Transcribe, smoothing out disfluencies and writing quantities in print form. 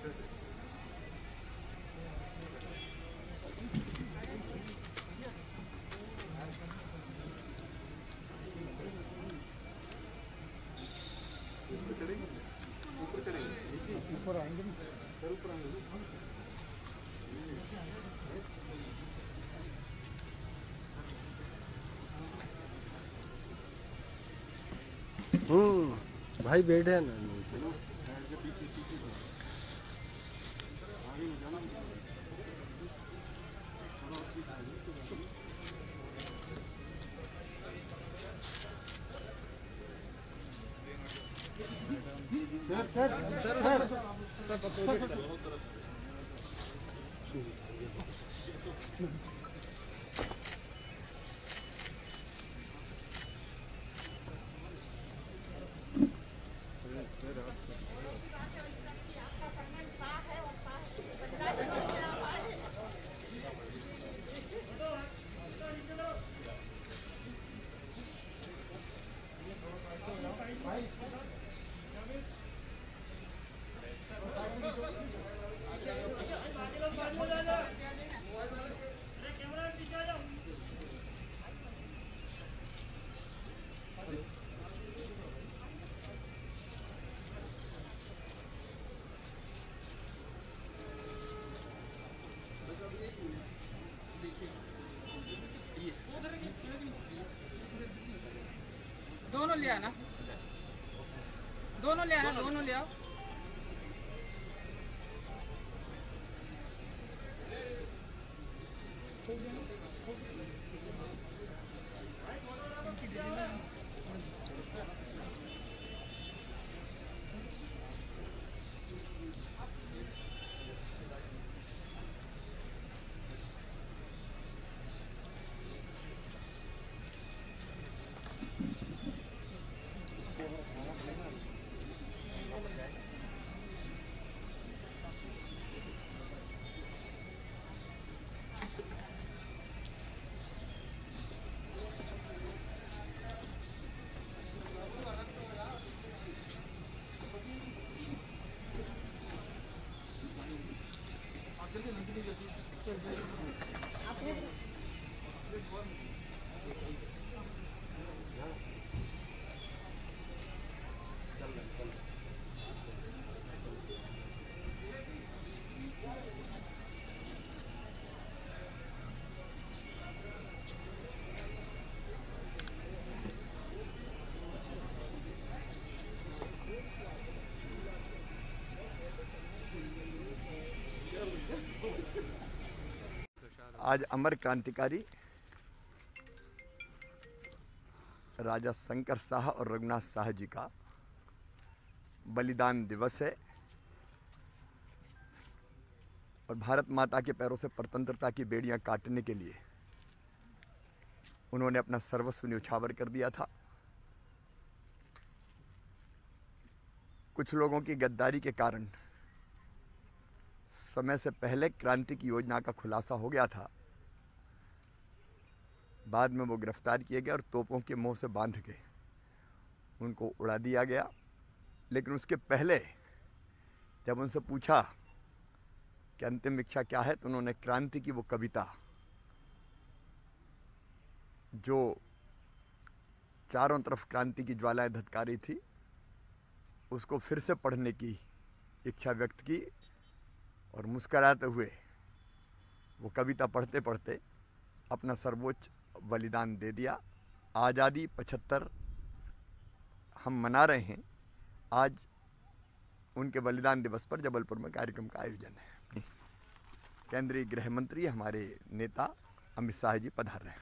ऊपर आएंगे सर, ऊपर आएंगे। भाई बैठे हैं ना नीचे। Sir sir sir sir sir दोनों ले आओ। आज अमर क्रांतिकारी राजा शंकर शाह और रघुनाथ शाह जी का बलिदान दिवस है और भारत माता के पैरों से स्वतंत्रता की बेड़ियां काटने के लिए उन्होंने अपना सर्वस्व न्यौछावर कर दिया था। कुछ लोगों की गद्दारी के कारण समय से पहले क्रांति की योजना का खुलासा हो गया था, बाद में वो गिरफ्तार किए गए और तोपों के मुंह से बांध के उनको उड़ा दिया गया। लेकिन उसके पहले जब उनसे पूछा कि अंतिम इच्छा क्या है, तो उन्होंने क्रांति की वो कविता जो चारों तरफ क्रांति की ज्वालाएं धधकारी थी, उसको फिर से पढ़ने की इच्छा व्यक्त की और मुस्कराते हुए वो कविता पढ़ते पढ़ते अपना सर्वोच्च बलिदान दे दिया। आज़ादी 75 हम मना रहे हैं, आज उनके बलिदान दिवस पर जबलपुर में कार्यक्रम का आयोजन है। केंद्रीय गृह मंत्री हमारे नेता अमित शाह जी पधार रहे हैं।